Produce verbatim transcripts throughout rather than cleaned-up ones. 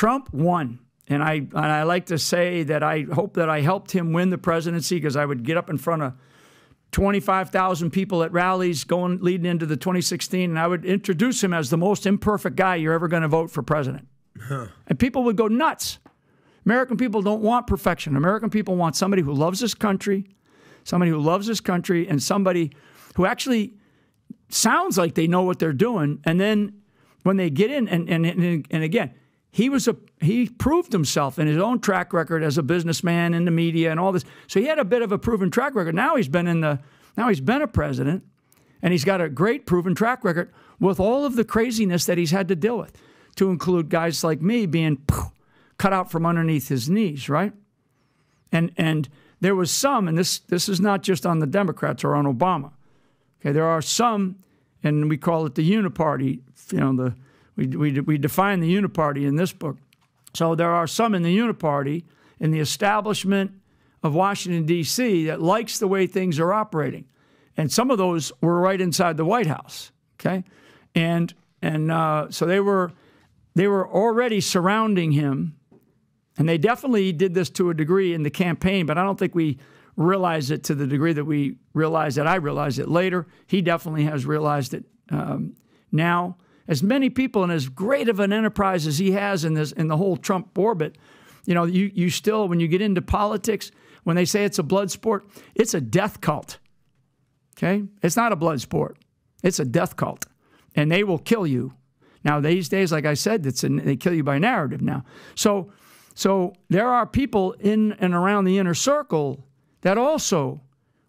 Trump won. And I, and I like to say that I hope that I helped him win the presidency, because I would get up in front of twenty-five thousand people at rallies going leading into the twenty sixteen, and I would introduce him as the most imperfect guy you're ever going to vote for president. Huh. And people would go nuts. American people don't want perfection. American people want somebody who loves this country, somebody who loves this country, and somebody who actually sounds like they know what they're doing. And then when they get in, and, and, and, and again, he was a, he proved himself in his own track record as a businessman in the media and all this. So he had a bit of a proven track record. Now he's been in the, now he's been a president, and he's got a great proven track record with all of the craziness that he's had to deal with, to include guys like me being poof, cut out from underneath his knees, right? And and there was some, and this this is not just on the Democrats or on Obama. Okay, there are some, and we call it the Uniparty, you know, the We, we, we define the Uniparty in this book. So there are some in the Uniparty, in the establishment of Washington, D C, that likes the way things are operating. And some of those were right inside the White House, okay? And, and uh, so they were, they were already surrounding him, and they definitely did this to a degree in the campaign, but I don't think we realize it to the degree that we realize that I realized it later. He definitely has realized it um, now. As many people and as great of an enterprise as he has in this in the whole Trump orbit, you know, you you still, when you get into politics, when they say it's a blood sport, it's a death cult. Okay, it's not a blood sport; it's a death cult, and they will kill you. Now these days, like I said, it's an, they kill you by narrative now. So, so there are people in and around the inner circle that also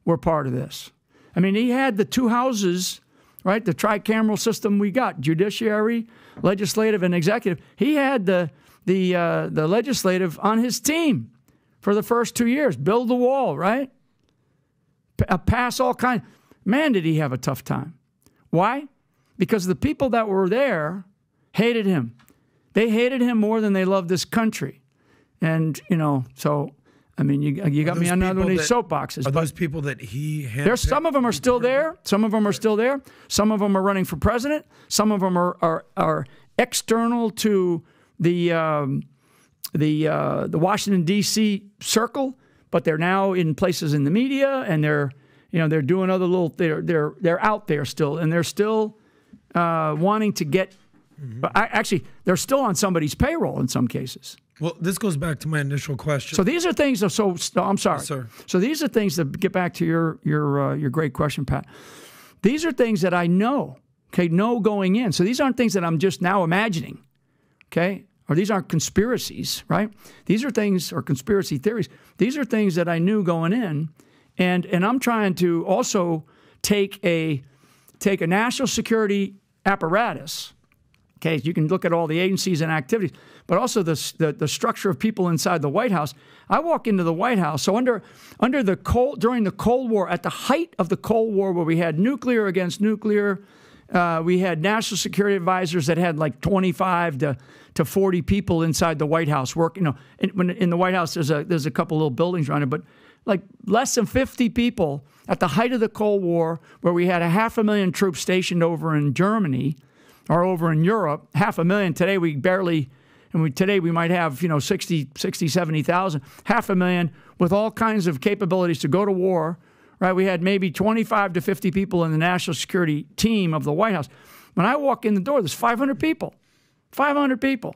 were part of this. I mean, he had the two houses. Right, the tricameral system we got, judiciary, legislative, and executive. He had the, the, uh, the legislative on his team for the first two years. Build the wall, right? P pass all kinds. Man, did he have a tough time. Why? Because the people that were there hated him. They hated him more than they loved this country. And, you know, so... I mean, you, you got me on another one of these soapboxes. Are those people that he handpicked? There's some of them are still there. Some of them are still there. Some of them are running for president. Some of them are are, are external to the um, the uh, the Washington D C circle, but they're now in places in the media, and they're you know they're doing other little they're they're they're out there still, and they're still uh, wanting to get. Mm-hmm. But I, actually, they're still on somebody's payroll in some cases. Well, this goes back to my initial question. So these are things. That, so no, I'm sorry. Yes, sir. So these are things that get back to your your uh, your great question, Pat. These are things that I know. Okay, know going in. So these aren't things that I'm just now imagining. Okay, or these aren't conspiracies, right? These are things or conspiracy theories. These are things that I knew going in, and and I'm trying to also take a take a national security apparatus. Okay, you can look at all the agencies and activities, but also the, the the structure of people inside the White House. I walk into the White House. So under under the cold during the Cold War, at the height of the Cold War, where we had nuclear against nuclear, uh, we had national security advisors that had like twenty-five to forty people inside the White House working. You know, in, when, in the White House, there's a there's a couple little buildings around it, but like less than fifty people at the height of the Cold War, where we had a half a million troops stationed over in Germany. Or over in Europe, half a million. Today we barely, and we, today we might have, you know, sixty, sixty, seventy thousand, half a million with all kinds of capabilities to go to war, right? We had maybe twenty-five to fifty people in the national security team of the White House. When I walk in the door, there's five hundred people, five hundred people.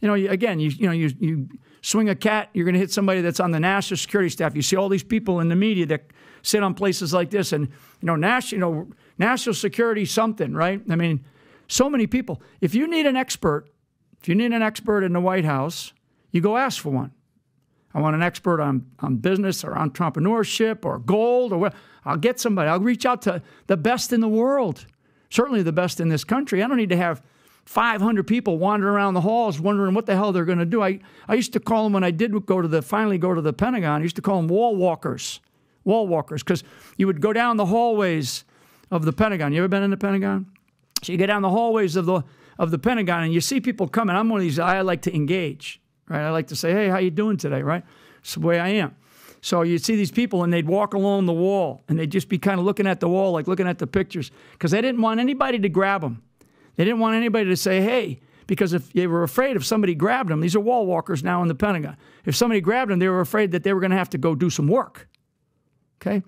You know, you, again, you, you know, you, you swing a cat, you're going to hit somebody that's on the national security staff. You see all these people in the media that sit on places like this and, you know, national, you know, national security something, right? I mean... So many people. If you need an expert, if you need an expert in the White House, you go ask for one. I want an expert on, on business or entrepreneurship or gold or what. I'll get somebody. I'll reach out to the best in the world, certainly the best in this country. I don't need to have five hundred people wandering around the halls wondering what the hell they're going to do. I, I used to call them when I did go to the, finally go to the Pentagon, I used to call them wall walkers, wall walkers, because you would go down the hallways of the Pentagon. You ever been in the Pentagon? So you get down the hallways of the of the Pentagon and you see people coming. I'm one of these. I like to engage, right? I like to say, "Hey, how you doing today?" Right? It's the way I am. So you'd see these people and they'd walk along the wall and they'd just be kind of looking at the wall, like looking at the pictures, because they didn't want anybody to grab them. They didn't want anybody to say, "Hey, because if they were afraid if somebody grabbed them, these are wall walkers now in the Pentagon. If somebody grabbed them, they were afraid that they were going to have to go do some work. Okay?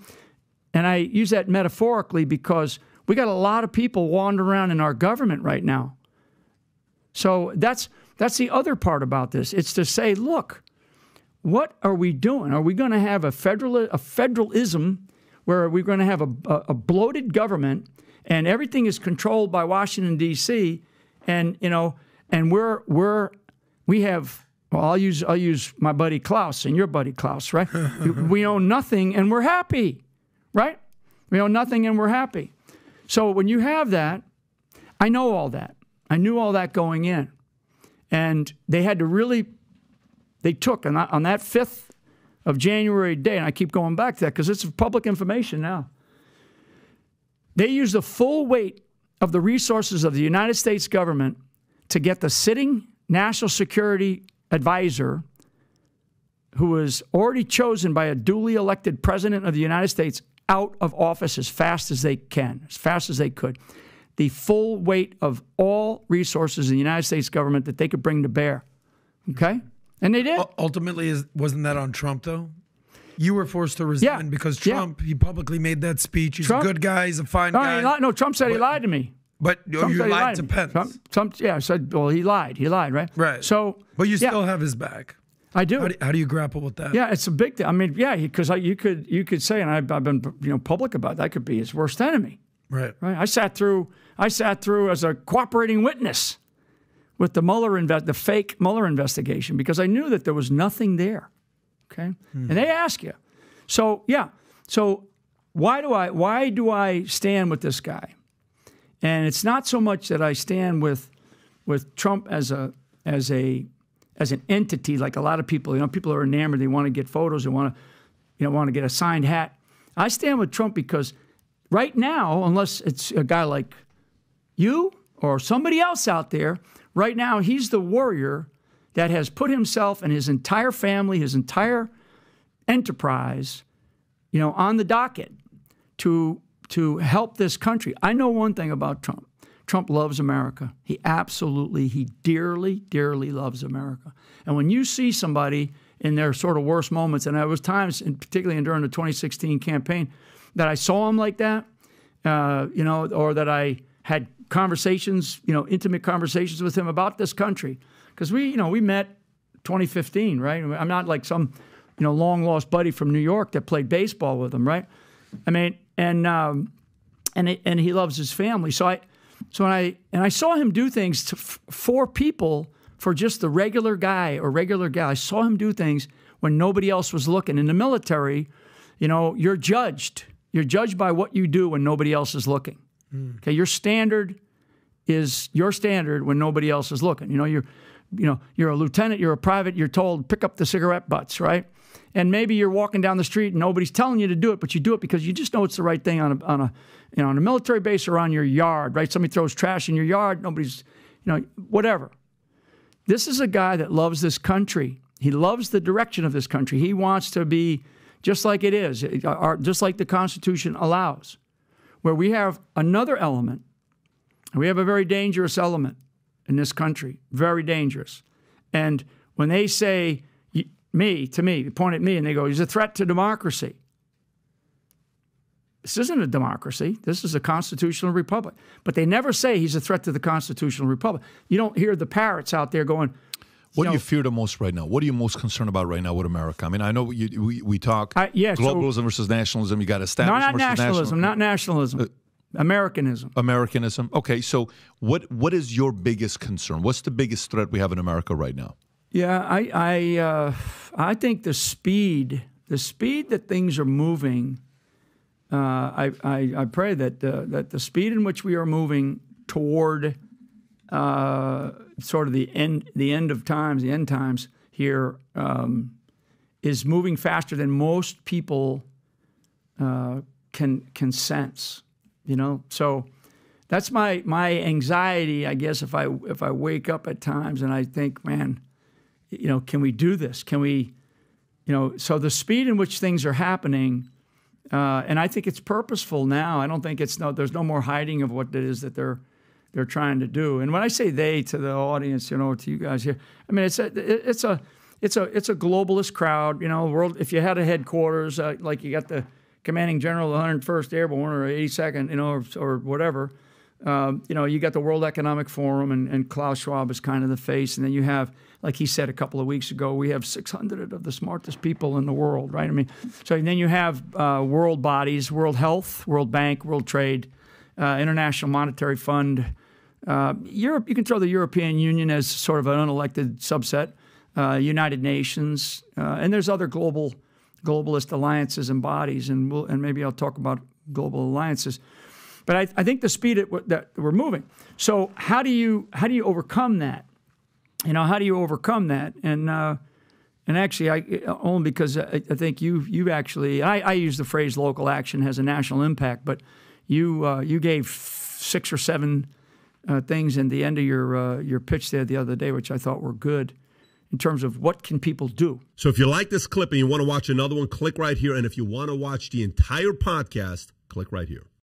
And I use that metaphorically because we got a lot of people wandering around in our government right now. So that's that's the other part about this. It's to say, look, what are we doing? Are we going to have a federal a federalism where we're going to have a, a, a bloated government and everything is controlled by Washington D C and you know and we're we're we have well I'll use I'll use my buddy Klaus and your buddy Klaus, right? We own nothing and we're happy, right? We own nothing and we're happy. So when you have that, I know all that. I knew all that going in. And they had to really, they took on, on that fifth of January day, and I keep going back to that because it's public information now. They used the full weight of the resources of the United States government to get the sitting national security advisor, who was already chosen by a duly elected president of the United States, out of office as fast as they can, as fast as they could. The full weight of all resources in the United States government that they could bring to bear. Okay? And they did. U ultimately, is, wasn't that on Trump, though? You were forced to resign yeah. because Trump, yeah. he publicly made that speech. He's Trump, a good guy. He's a fine no, guy. No, Trump said but, he lied to me. But Trump you lied, lied to Pence. Trump, Trump, yeah, I said, well, he lied. He lied, right? Right. So, but you still yeah. have his back. I do. How, do. how do you grapple with that? Yeah, it's a big thing. I mean, yeah, because you could you could say, and I've, I've been you know public about it, that could be his worst enemy. Right. Right. I sat through. I sat through as a cooperating witness with the Mueller invest, the fake Mueller investigation, because I knew that there was nothing there. Okay. Hmm. And they ask you. So yeah. So why do I why do I stand with this guy? And it's not so much that I stand with with Trump as a as a as an entity, like a lot of people, you know, people are enamored. They want to get photos. They want to, you know, want to get a signed hat. I stand with Trump because right now, unless it's a guy like you or somebody else out there, right now he's the warrior that has put himself and his entire family, his entire enterprise, you know, on the docket to to help this country. I know one thing about Trump. Trump loves America. He absolutely, he dearly, dearly loves America. And when you see somebody in their sort of worst moments, and there was times, and particularly during the twenty sixteen campaign, that I saw him like that, uh, you know, or that I had conversations, you know, intimate conversations with him about this country. Because we, you know, we met twenty fifteen, right? I'm not like some, you know, long-lost buddy from New York that played baseball with him, right? I mean, and, um, and, it, and he loves his family. So I... So when I and I saw him do things to f for people, for just the regular guy or regular gal. I saw him do things when nobody else was looking. In the military, you know, you're judged. You're judged by what you do when nobody else is looking. Mm. Okay, your standard is your standard when nobody else is looking. You know, you're, you know, you're a lieutenant, you're a private. You're told pick up the cigarette butts, right? And maybe you're walking down the street and nobody's telling you to do it, but you do it because you just know it's the right thing on a, on a, you know, on a military base or on your yard, right? Somebody throws trash in your yard, nobody's, you know, whatever. This is a guy that loves this country. He loves the direction of this country. He wants to be just like it is, just like the Constitution allows, where we have another element, and we have a very dangerous element in this country, very dangerous. And when they say, me, to me, they point at me and they go, he's a threat to democracy. This isn't a democracy. This is a constitutional republic. But they never say he's a threat to the constitutional republic. You don't hear the parrots out there going, What know, do you fear the most right now? What are you most concerned about right now with America? I mean, I know you, we, we talk I, yeah, globalism so, versus nationalism. You got establishment no, not versus nationalism. National. Not nationalism. Uh, Americanism. Americanism. Okay, so what what is your biggest concern? What's the biggest threat we have in America right now? Yeah, I I, uh, I think the speed, the speed that things are moving, uh, I, I I pray that uh, that the speed in which we are moving toward uh, sort of the end, the end of times, the end times here, um, is moving faster than most people uh, can can sense. You know, so that's my my anxiety, I guess. If I if I wake up at times and I think, man. You know, can we do this? Can we, you know, so the speed in which things are happening, uh, and I think it's purposeful now. I don't think it's no, there's no more hiding of what it is that they're, they're trying to do. And when I say they to the audience, you know, to you guys here, I mean, it's a, it's a, it's a, it's a globalist crowd, you know, world. If you had a headquarters, uh, like you got the commanding general of the one hundred first Airborne or eighty-second, you know, or, or whatever, um, you know, you got the World Economic Forum, and, and Klaus Schwab is kind of the face. And then you have, like he said a couple of weeks ago, we have six hundred of the smartest people in the world, right? I mean, so then you have uh, world bodies, World Health, World Bank, World Trade, uh, International Monetary Fund, uh, Europe. You can throw the European Union as sort of an unelected subset, uh, United Nations, uh, and there's other global globalist alliances and bodies, and we'll, and maybe I'll talk about global alliances. But I, I think the speed at w that we're moving. So how do you how do you overcome that? You know, how do you overcome that? And uh, and actually, I only because I, I think you you actually I, I use the phrase local action has a national impact, but you uh, you gave six or seven uh, things in the end of your uh, your pitch there the other day, which I thought were good, in terms of what can people do. So if you like this clip and you want to watch another one, click right here. And if you want to watch the entire podcast, click right here.